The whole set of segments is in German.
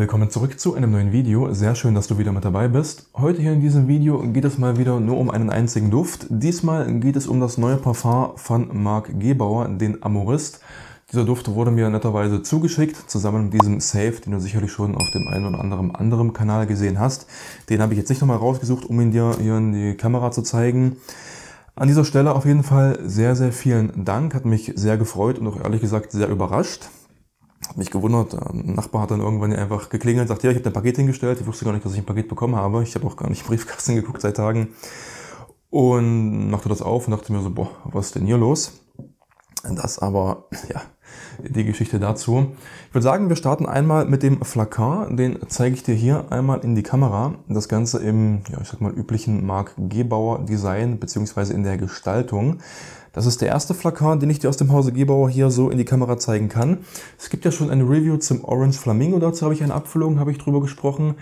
Willkommen zurück zu einem neuen Video, sehr schön, dass du wieder mit dabei bist. Heute hier in diesem Video geht es mal wieder nur um einen einzigen Duft. Diesmal geht es um das neue Parfum von Marc Gebauer, den Amorist. Dieser Duft wurde mir netterweise zugeschickt, zusammen mit diesem Save, den du sicherlich schon auf dem einen oder anderen Kanal gesehen hast. Den habe ich jetzt nicht nochmal rausgesucht, um ihn dir hier in die Kamera zu zeigen. An dieser Stelle auf jeden Fall sehr, sehr vielen Dank, hat mich sehr gefreut und auch ehrlich gesagt sehr überrascht. Hat mich gewundert, ein Nachbar hat dann irgendwann einfach geklingelt und sagt, ja, ich habe ein Paket hingestellt. Ich wusste gar nicht, dass ich ein Paket bekommen habe. Ich habe auch gar nicht im Briefkasten geguckt seit Tagen. Und machte das auf und dachte mir so, boah, was ist denn hier los? Das aber, ja, die Geschichte dazu. Ich würde sagen, wir starten einmal mit dem Flakon. Den zeige ich dir hier einmal in die Kamera. Das Ganze im, ja, ich sag mal, üblichen Marc Gebauer Design, beziehungsweise in der Gestaltung. Das ist der erste Flakon, den ich dir aus dem Hause Gebauer hier so in die Kamera zeigen kann. Es gibt ja schon eine Review zum Orange Flamingo, dazu habe ich eine Abfüllung, habe ich drüber gesprochen.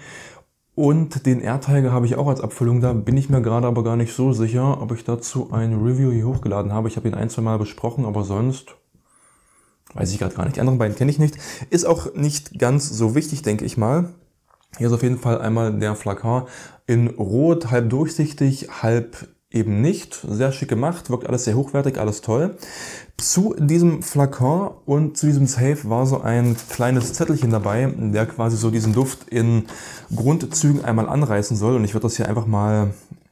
Und den Erdtiger habe ich auch als Abfüllung da, bin ich mir gerade aber gar nicht so sicher, ob ich dazu eine Review hier hochgeladen habe. Ich habe ihn ein, zwei Mal besprochen, aber sonst weiß ich gerade gar nicht. Die anderen beiden kenne ich nicht. Ist auch nicht ganz so wichtig, denke ich mal. Hier ist auf jeden Fall einmal der Flakon in Rot, halb durchsichtig, halb eben nicht. Sehr schick gemacht, wirkt alles sehr hochwertig, alles toll. Zu diesem Flakon und zu diesem Safe war so ein kleines Zettelchen dabei, der quasi so diesen Duft in Grundzügen einmal anreißen soll. Und ich würde das hier einfach mal,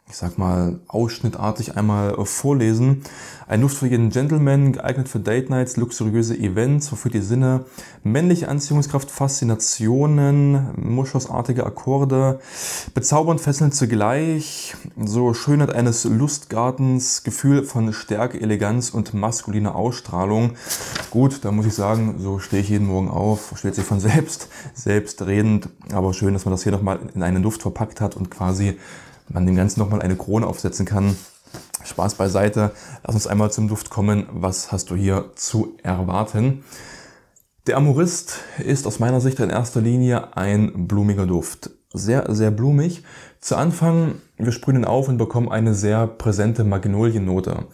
ich sag mal, ausschnittartig einmal vorlesen. Ein Duft für jeden Gentleman, geeignet für Date Nights, luxuriöse Events, verführt die Sinne, männliche Anziehungskraft, Faszinationen, moschusartige Akkorde, bezaubernd, fesselnd zugleich, so Schönheit eines Lustgartens, Gefühl von Stärke, Eleganz und maskuliner Ausstrahlung. Gut, da muss ich sagen, so stehe ich jeden Morgen auf, versteht sich von selbst, selbstredend, aber schön, dass man das hier nochmal in einen Duft verpackt hat und quasi man dem Ganzen nochmal eine Krone aufsetzen kann. Spaß beiseite. Lass uns einmal zum Duft kommen. Was hast du hier zu erwarten? Der Amorist ist aus meiner Sicht in erster Linie ein blumiger Duft. Sehr, sehr blumig. Zu Anfang, wir sprühen ihn auf und bekommen eine sehr präsente Magnoliennote.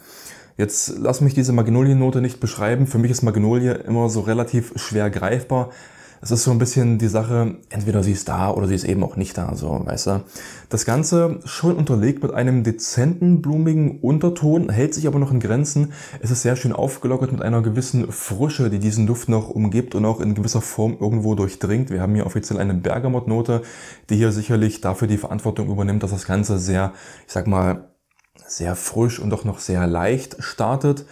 Jetzt lass mich diese Magnoliennote nicht beschreiben. Für mich ist Magnolie immer so relativ schwer greifbar. Es ist so ein bisschen die Sache, entweder sie ist da oder sie ist eben auch nicht da, so, weißt du. Das Ganze schon unterlegt mit einem dezenten, blumigen Unterton, hält sich aber noch in Grenzen. Es ist sehr schön aufgelockert mit einer gewissen Frische, die diesen Duft noch umgibt und auch in gewisser Form irgendwo durchdringt. Wir haben hier offiziell eine Bergamot-Note, die hier sicherlich dafür die Verantwortung übernimmt, dass das Ganze sehr, ich sag mal, sehr frisch und auch noch sehr leicht startet.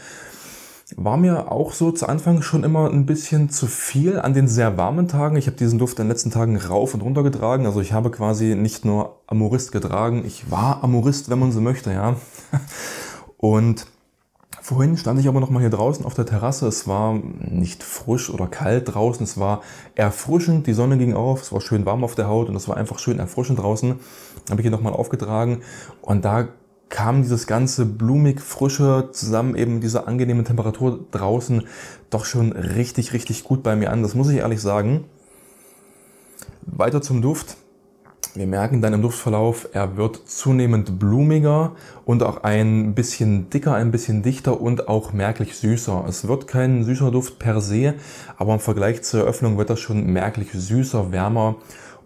War mir auch so zu Anfang schon immer ein bisschen zu viel an den sehr warmen Tagen. Ich habe diesen Duft in den letzten Tagen rauf und runter getragen. Also ich habe quasi nicht nur Amorist getragen, ich war Amorist, wenn man so möchte, ja. Und vorhin stand ich aber nochmal hier draußen auf der Terrasse. Es war nicht frisch oder kalt draußen, es war erfrischend. Die Sonne ging auf, es war schön warm auf der Haut und es war einfach schön erfrischend draußen. Habe ich hier nochmal aufgetragen und da kam dieses ganze blumig Frische zusammen eben mit dieser angenehmen Temperatur draußen doch schon richtig, richtig gut bei mir an. Das muss ich ehrlich sagen. Weiter zum Duft. Wir merken dann im Duftverlauf, er wird zunehmend blumiger und auch ein bisschen dicker, ein bisschen dichter und auch merklich süßer. Es wird kein süßer Duft per se, aber im Vergleich zur Eröffnung wird das schon merklich süßer, wärmer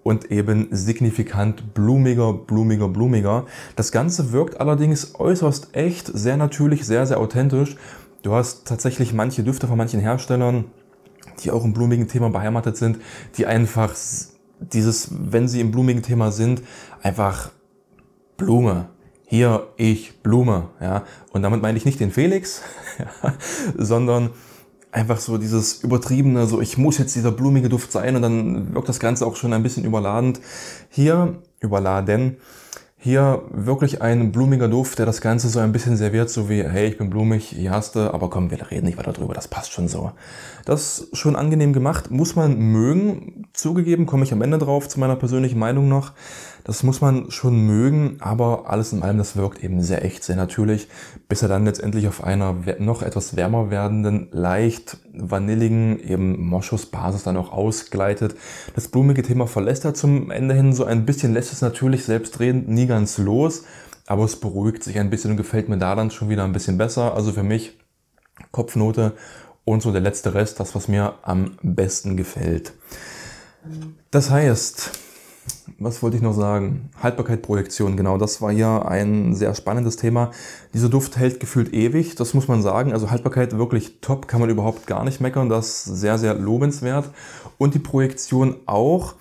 und eben signifikant blumiger, blumiger, blumiger. Das Ganze wirkt allerdings äußerst echt, sehr natürlich, sehr, sehr authentisch. Du hast tatsächlich manche Düfte von manchen Herstellern, die auch im blumigen Thema beheimatet sind, die einfach dieses, wenn sie im blumigen Thema sind, einfach Blume. Hier, ich, Blume. Ja. Und damit meine ich nicht den Felix, sondern einfach so dieses übertriebene, so ich muss jetzt dieser blumige Duft sein und dann wirkt das Ganze auch schon ein bisschen überladend. Hier, hier wirklich ein blumiger Duft, der das Ganze so ein bisschen serviert, so wie, hey, ich bin blumig, hier hast du, aber komm, wir reden nicht weiter drüber, das passt schon so. Das ist schon angenehm gemacht, muss man mögen, zugegeben, komme ich am Ende drauf, zu meiner persönlichen Meinung noch. Das muss man schon mögen, aber alles in allem, das wirkt eben sehr echt, sehr natürlich, bis er dann letztendlich auf einer noch etwas wärmer werdenden, leicht vanilligen, eben Moschusbasis dann auch ausgleitet. Das blumige Thema verlässt er zum Ende hin so ein bisschen, lässt es natürlich selbstredend nie ganz los, aber es beruhigt sich ein bisschen und gefällt mir da dann schon wieder ein bisschen besser. Also für mich Kopfnote und so der letzte Rest, das, was mir am besten gefällt. Das heißt, was wollte ich noch sagen? Haltbarkeitsprojektion, genau, das war ja ein sehr spannendes Thema. Dieser Duft hält gefühlt ewig, das muss man sagen. Also Haltbarkeit wirklich top, kann man überhaupt gar nicht meckern. Das ist sehr, sehr lobenswert. Und die Projektion auch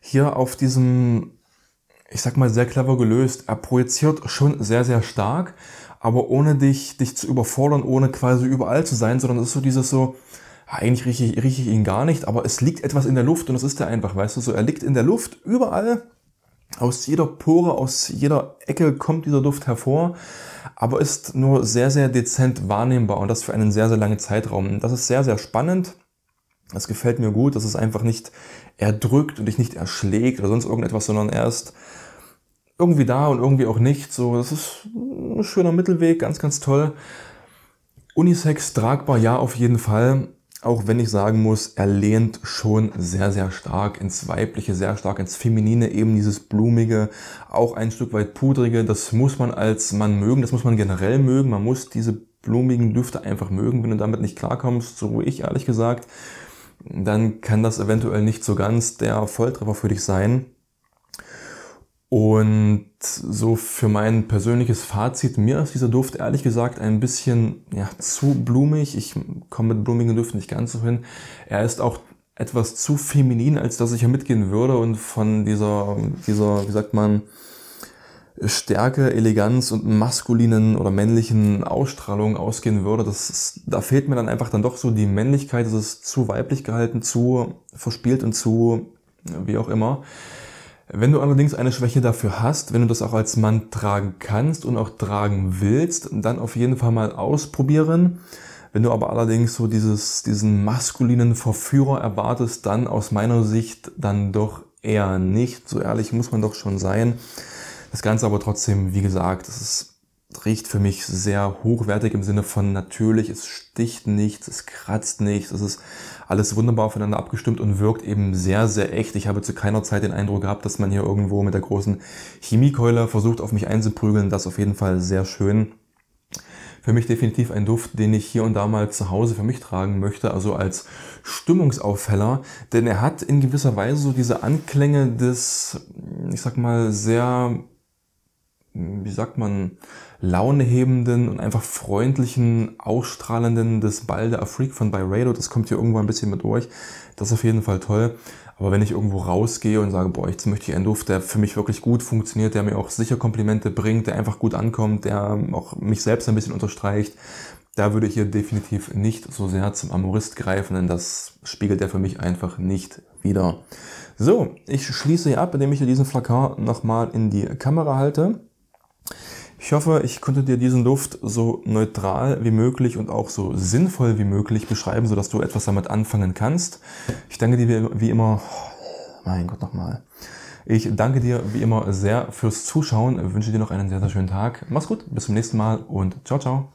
hier auf diesem, ich sag mal, sehr clever gelöst. Er projiziert schon sehr, sehr stark, aber ohne dich zu überfordern, ohne quasi überall zu sein, sondern es ist so dieses so, eigentlich rieche ich ihn gar nicht, aber es liegt etwas in der Luft und das ist er einfach, weißt du, so, er liegt in der Luft, überall, aus jeder Pore, aus jeder Ecke kommt dieser Duft hervor, aber ist nur sehr, sehr dezent wahrnehmbar und das für einen sehr, sehr langen Zeitraum. Und das ist sehr, sehr spannend, das gefällt mir gut, dass es einfach nicht erdrückt und dich nicht erschlägt oder sonst irgendetwas, sondern er ist irgendwie da und irgendwie auch nicht, so, das ist ein schöner Mittelweg, ganz, ganz toll. Unisex, tragbar, ja, auf jeden Fall. Auch wenn ich sagen muss, er lehnt schon sehr, sehr stark ins Weibliche, sehr stark ins Feminine, eben dieses Blumige, auch ein Stück weit Pudrige. Das muss man als Mann mögen, das muss man generell mögen. Man muss diese blumigen Düfte einfach mögen. Wenn du damit nicht klarkommst, so wie ich ehrlich gesagt, dann kann das eventuell nicht so ganz der Volltreffer für dich sein. Und so für mein persönliches Fazit, mir ist dieser Duft ehrlich gesagt ein bisschen zu blumig. Ich komme mit blumigen Düften nicht ganz so hin. Er ist auch etwas zu feminin, als dass ich hier mitgehen würde. Und von dieser, wie sagt man, Stärke, Eleganz und maskulinen oder männlichen Ausstrahlung ausgehen würde. Da fehlt mir dann einfach dann doch so die Männlichkeit. Es ist zu weiblich gehalten, zu verspielt und zu wie auch immer. Wenn du allerdings eine Schwäche dafür hast, wenn du das auch als Mann tragen kannst und auch tragen willst, dann auf jeden Fall mal ausprobieren. Wenn du aber allerdings so diesen maskulinen Verführer erwartest, dann aus meiner Sicht dann doch eher nicht. So ehrlich muss man doch schon sein. Das Ganze aber trotzdem, wie gesagt, es riecht für mich sehr hochwertig im Sinne von natürlich, es sticht nichts, es kratzt nichts, es ist alles wunderbar aufeinander abgestimmt und wirkt eben sehr, sehr echt. Ich habe zu keiner Zeit den Eindruck gehabt, dass man hier irgendwo mit der großen Chemiekeule versucht, auf mich einzuprügeln. Das auf jeden Fall sehr schön. Für mich definitiv ein Duft, den ich hier und da mal zu Hause für mich tragen möchte, also als Stimmungsaufheller, denn er hat in gewisser Weise so diese Anklänge des, ich sag mal, sehr, wie sagt man, launehebenden und einfach freundlichen, ausstrahlenden des Bal d'Afrique von Byredo. Das kommt hier irgendwo ein bisschen mit durch. Das ist auf jeden Fall toll. Aber wenn ich irgendwo rausgehe und sage, boah, jetzt möchte ich einen Duft, der für mich wirklich gut funktioniert, der mir auch sicher Komplimente bringt, der einfach gut ankommt, der auch mich selbst ein bisschen unterstreicht, da würde ich hier definitiv nicht so sehr zum Amorist greifen, denn das spiegelt er für mich einfach nicht wider. So, ich schließe hier ab, indem ich hier diesen Flakon nochmal in die Kamera halte. Ich hoffe, ich konnte dir diesen Duft so neutral wie möglich und auch so sinnvoll wie möglich beschreiben, sodass du etwas damit anfangen kannst. Ich danke dir wie immer, mein Gott nochmal. Ich danke dir wie immer sehr fürs Zuschauen, wünsche dir noch einen sehr, sehr schönen Tag. Mach's gut, bis zum nächsten Mal und ciao, ciao.